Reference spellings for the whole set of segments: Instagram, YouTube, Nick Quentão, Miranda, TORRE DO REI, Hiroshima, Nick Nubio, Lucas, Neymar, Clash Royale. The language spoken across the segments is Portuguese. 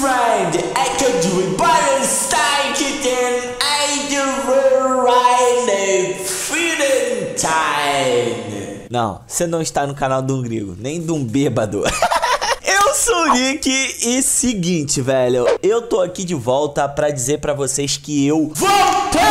friend, I can do it by the start and I do right feeling time. Não, você não está no canal de um grego, nem de um bêbado. Eu sou o Nick e seguinte, velho, eu tô aqui de volta pra dizer pra vocês que eu voltei!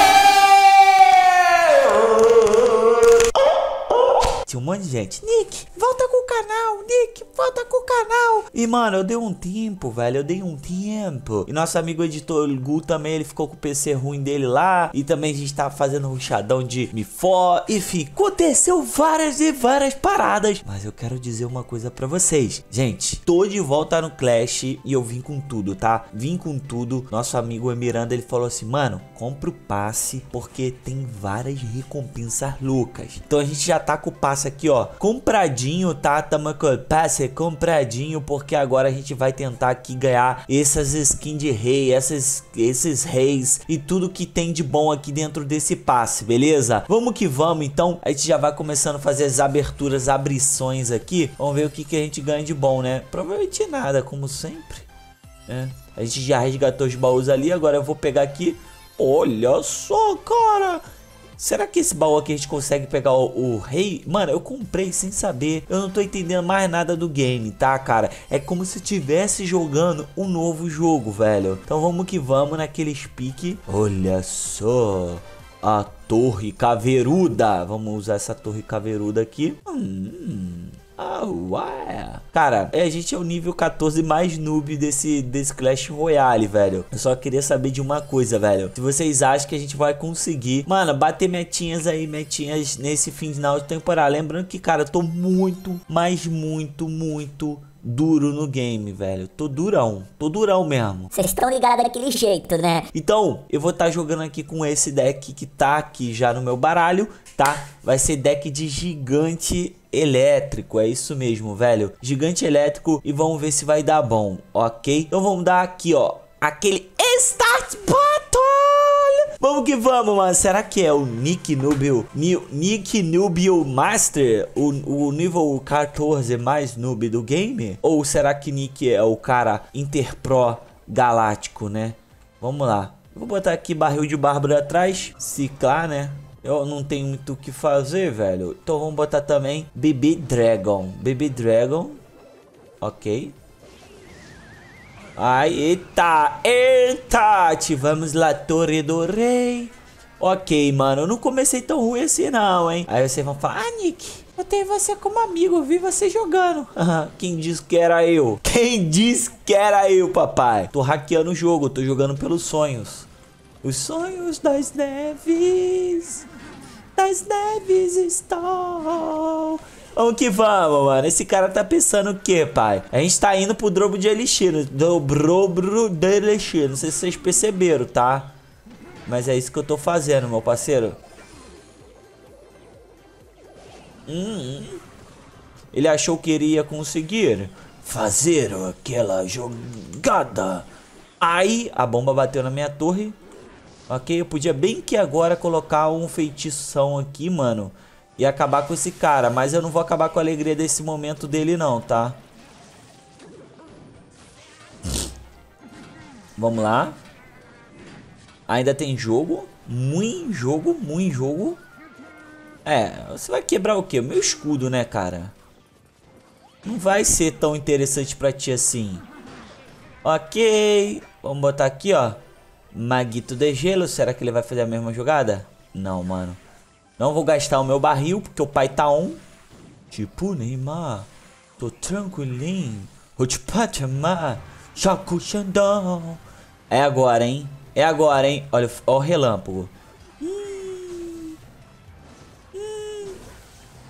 Tinha um monte de gente, Nick, volta com o canal, Nick, volta com o canal. E mano, eu dei um tempo, velho, eu dei um tempo. E nosso amigo editor Gu também, ele ficou com o PC ruim dele lá. E também a gente tava fazendo um rushadão de Mifó. Enfim, aconteceu várias e várias paradas. Mas eu quero dizer uma coisa pra vocês. Gente, tô de volta no Clash e eu vim com tudo, tá? Vim com tudo. Nosso amigo Miranda, ele falou assim, mano, compra o passe porque tem várias recompensas Lucas. Então a gente já tá com o passe aqui, ó, compradinho, tá? Tamo com o passe compradinho, porque agora a gente vai tentar aqui ganhar essas skins de rei, esses reis e tudo que tem de bom aqui dentro desse passe, beleza? Vamos que vamos, então. A gente já vai começando a fazer as aberturas, abrições aqui. Vamos ver o que que a gente ganha de bom, né? Provavelmente nada, como sempre. É. A gente já resgatou os baús ali, agora eu vou pegar aqui. Olha só, cara! Será que esse baú aqui a gente consegue pegar o rei? Mano, eu comprei sem saber. Eu não tô entendendo mais nada do game, tá, cara? É como se estivesse jogando um novo jogo, velho. Então vamos que vamos naquele pique. Olha só a torre caveiruda. Vamos usar essa torre caveiruda aqui. Cara, a gente é o nível 14 mais noob desse Clash Royale, velho. Eu só queria saber de uma coisa, velho. Se vocês acham que a gente vai conseguir, mano, bater metinhas aí, metinhas nesse final de temporada. Lembrando que, cara, eu tô muito, mas muito duro no game, velho. Tô durão mesmo. Vocês estão ligados daquele jeito, né? Então, eu vou estar jogando aqui com esse deck que tá aqui já no meu baralho, tá? Vai ser deck de gigante elétrico, é isso mesmo, velho. Gigante elétrico, e vamos ver se vai dar bom, ok? Então vamos dar aqui, ó, aquele Start Battle. Vamos que vamos, mano. Será que é o Nick Nubio? Nick Nubio Master? O nível 14 mais noob do game? Ou será que Nick é o cara Interpro Galáctico, né? Vamos lá. Vou botar aqui barril de bárbaro atrás. Ciclar, né? Eu não tenho muito o que fazer, velho. Então vamos botar também Baby Dragon. Baby Dragon. Ok. Ai, eita, eita. Ativamos lá, Torre do Rei. Ok, mano. Eu não comecei tão ruim assim não, hein. Aí vocês vão falar, ah, Nick, eu tenho você como amigo. Eu vi você jogando. Quem disse que era eu? Quem disse que era eu, papai? Tô hackeando o jogo. Tô jogando pelos sonhos. Os sonhos das neves. Das neves estão. Vamos que vamos, mano. Esse cara tá pensando o que, pai? A gente tá indo pro dobro de elixir. Dobro de elixir. Não sei se vocês perceberam, tá? Mas é isso que eu tô fazendo, meu parceiro. Ele achou que iria conseguir fazer aquela jogada. Aí, a bomba bateu na minha torre. Ok, eu podia bem que agora colocar um feitiço aqui, mano, e acabar com esse cara. Mas eu não vou acabar com a alegria desse momento dele não, tá? Vamos lá. Ainda tem jogo. Muito jogo, muito jogo. É, você vai quebrar o quê? O meu escudo, né, cara? Não vai ser tão interessante pra ti assim. Ok. Vamos botar aqui, ó, Maguito de gelo. Será que ele vai fazer a mesma jogada? Não, mano. Não vou gastar o meu barril, porque o pai tá on. Tipo, Neymar, tô tranquilinho. Vou te chamar. Chaco Xandão. É agora, hein? É agora, hein? Olha, ó o relâmpago.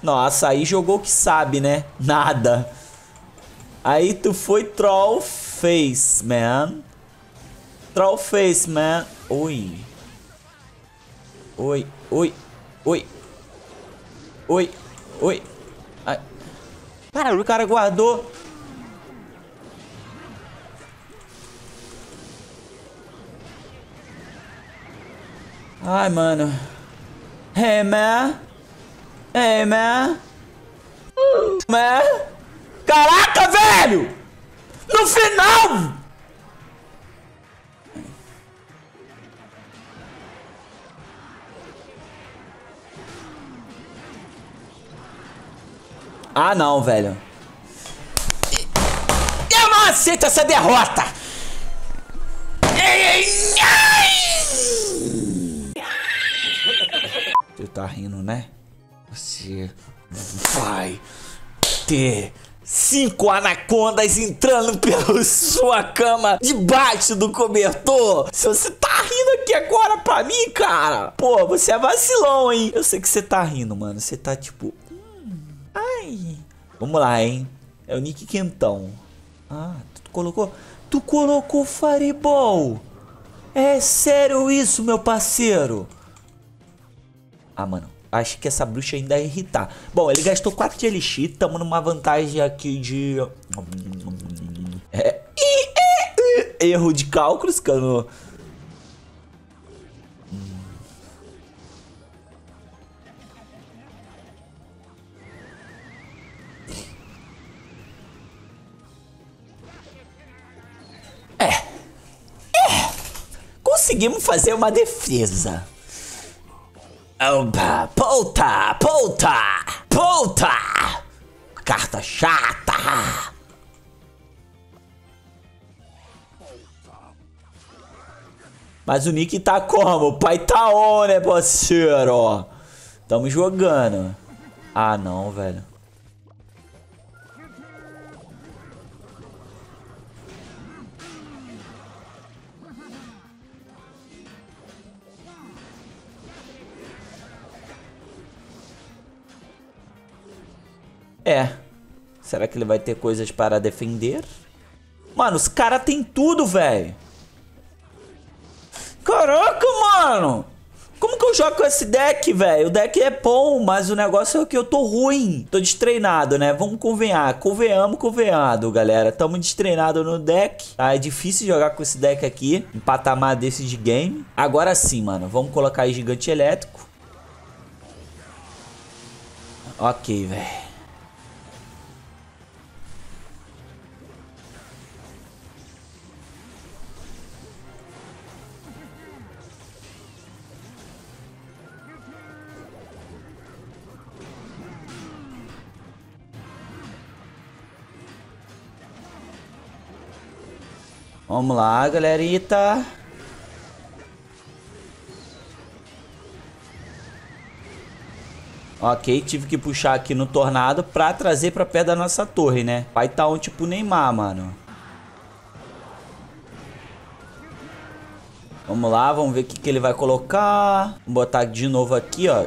Nossa, aí jogou que sabe, né? Nada. Aí tu foi troll face, man. Troll face, man. Oi. Oi, oi, oi. Oi, oi. Ai. Caralho, o cara guardou. Ai, mano. Hey, man. Hey, man. Man. Caraca, velho. No final. Ah, não, velho. Eu não aceito essa derrota! Você tá rindo, né? Você vai ter 5 anacondas entrando pela sua cama debaixo do cobertor. Se você tá rindo aqui agora pra mim, cara, pô, você é vacilão, hein? Eu sei que você tá rindo, mano. Você tá tipo... ai. Vamos lá, hein? É o Nick Quentão. Ah, tu colocou... tu colocou Fireball. É sério isso, meu parceiro? Ah, mano, acho que essa bruxa ainda ia irritar. Bom, ele gastou 4 de elixir. Tamo numa vantagem aqui de... erro de cálculos, cano. Conseguimos fazer uma defesa. Opa, puta, puta, puta. Carta chata. Mas o Nick tá como? O pai tá on, né, parceiro? Tamo jogando. Ah, não, velho. É. Será que ele vai ter coisas para defender? Mano, os caras tem tudo, velho. Caraca, mano. Como que eu jogo com esse deck, velho? O deck é bom, mas o negócio é que eu tô ruim. Tô destreinado, né? Vamos convenhar. Convenhamos, galera. Tamo destreinado no deck. Tá? É difícil jogar com esse deck aqui. Um patamar desse de game. Agora sim, mano. Vamos colocar aí gigante elétrico. Ok, velho. Vamos lá, galerita. Ok, tive que puxar aqui no tornado pra trazer pra perto da nossa torre, né? Vai tá um tipo Neymar, mano. Vamos lá, vamos ver o que, que ele vai colocar. Vou botar de novo aqui, ó.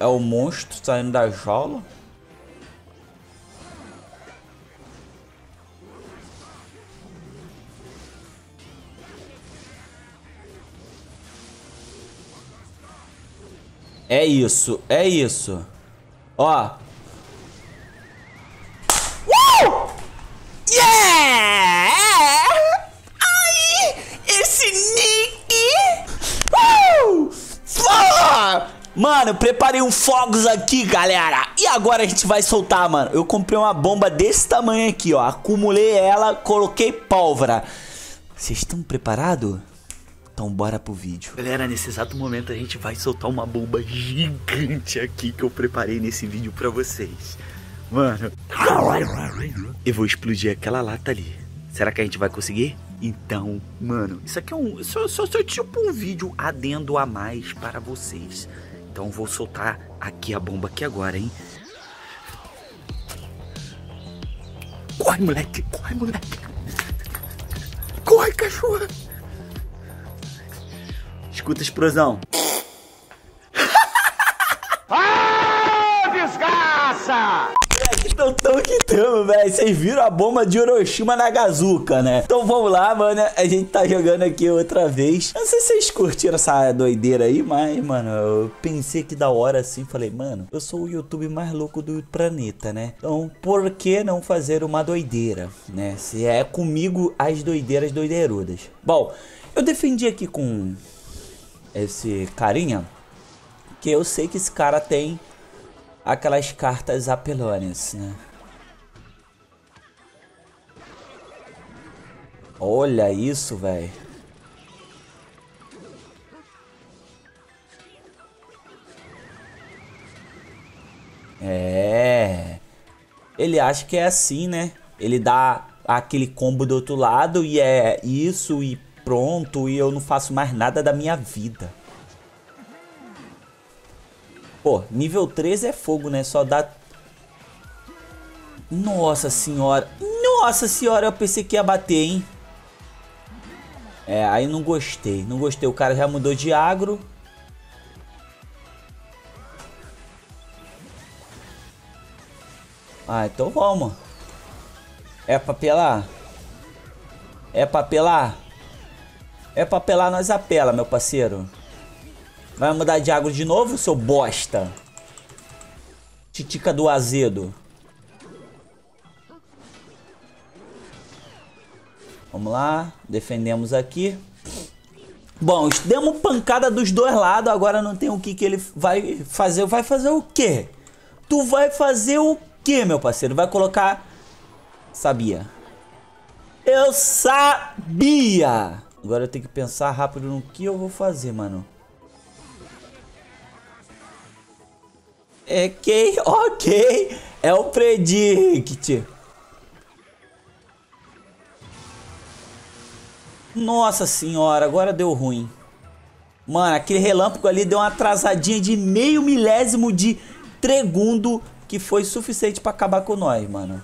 É o monstro saindo da jaula. É isso, é isso. Ó. Yeah! Ai! Esse Nick! Mano, preparei um fogos aqui, galera. E agora a gente vai soltar, mano. Eu comprei uma bomba desse tamanho aqui, ó. Acumulei ela, coloquei pólvora. Vocês estão preparados? Então bora pro vídeo. Galera, nesse exato momento a gente vai soltar uma bomba gigante aqui que eu preparei nesse vídeo pra vocês. Mano, eu vou explodir aquela lata ali. Será que a gente vai conseguir? Então, mano, isso aqui é um... só tipo um vídeo adendo a mais para vocês. Então vou soltar aqui a bomba aqui agora, hein. Corre, moleque, corre, moleque. Corre, cachorro. Escuta a explosão. Ah, desgraça! Então, velho. Vocês viram a bomba de Hiroshima na gazuca, né? Então vamos lá, mano. A gente tá jogando aqui outra vez. Não sei se vocês curtiram essa doideira aí, mas, mano, eu pensei que da hora assim. Falei, mano, eu sou o YouTube mais louco do planeta, né? Então, por que não fazer uma doideira, né? Se é comigo, as doideiras doideirudas. Bom, eu defendi aqui com... esse carinha, que eu sei que esse cara tem aquelas cartas apelões, né? Olha isso, velho. É. ele acha que é assim, né? Ele dá aquele combo do outro lado e é isso e pronto, e eu não faço mais nada da minha vida. Pô, nível 3 é fogo, né? Só dá... Nossa senhora. Nossa senhora, eu pensei que ia bater, hein? É, aí não gostei. Não gostei, o cara já mudou de agro. Ah, então vamos. É pra apelar? É pra apelar? É pra apelar, nós apela, meu parceiro. Vai mudar de agro de novo, seu bosta? Titica do azedo. Vamos lá, defendemos aqui. Bom, demos pancada dos dois lados. Agora não tem o que ele vai fazer. Vai fazer o quê? Tu vai fazer o quê, meu parceiro? Vai colocar... Sabia. Eu sabia! Agora eu tenho que pensar rápido no que eu vou fazer, mano. É que... Ok. É o predict. Nossa senhora, agora deu ruim. Mano, aquele relâmpago ali deu uma atrasadinha de meio milésimo de segundo, que foi suficiente pra acabar com nós, mano.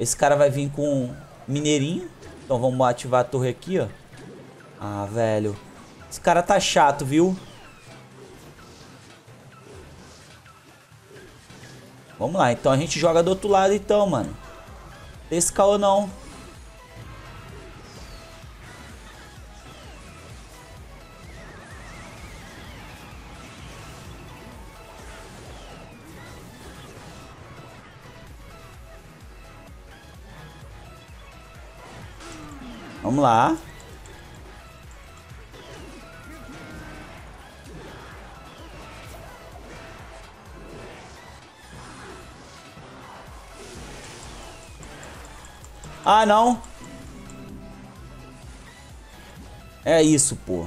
Esse cara vai vir com mineirinho. Então vamos ativar a torre aqui, ó. Ah, velho. Esse cara tá chato, viu? Vamos lá, então a gente joga do outro lado então, mano. Esse caô não. Vamos lá. Ah, não. É isso, pô.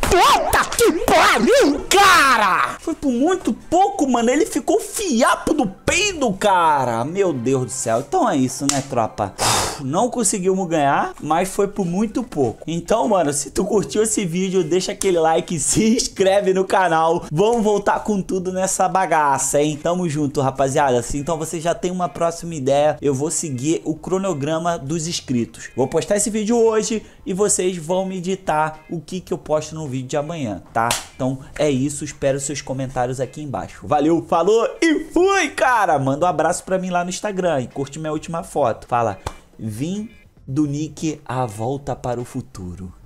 Puta que pariu, cara! Foi por muito pouco, mano. Ele ficou fiapo do peido, cara. Meu Deus do céu. Então é isso, né, tropa? Não conseguimos ganhar, mas foi por muito pouco. Então, mano, se tu curtiu esse vídeo, deixa aquele like, se inscreve no canal. Vamos voltar com tudo nessa bagaça, hein? Tamo junto, rapaziada. Assim, então você já tem uma próxima ideia. Eu vou seguir o cronograma dos inscritos. Vou postar esse vídeo hoje e vocês vão me ditar o que eu posto no vídeo de amanhã, tá? Então é isso, espero seus comentários aqui embaixo. Valeu, falou e fui, cara! Manda um abraço pra mim lá no Instagram e curte minha última foto. Fala... Vim do Nick, a volta para o futuro.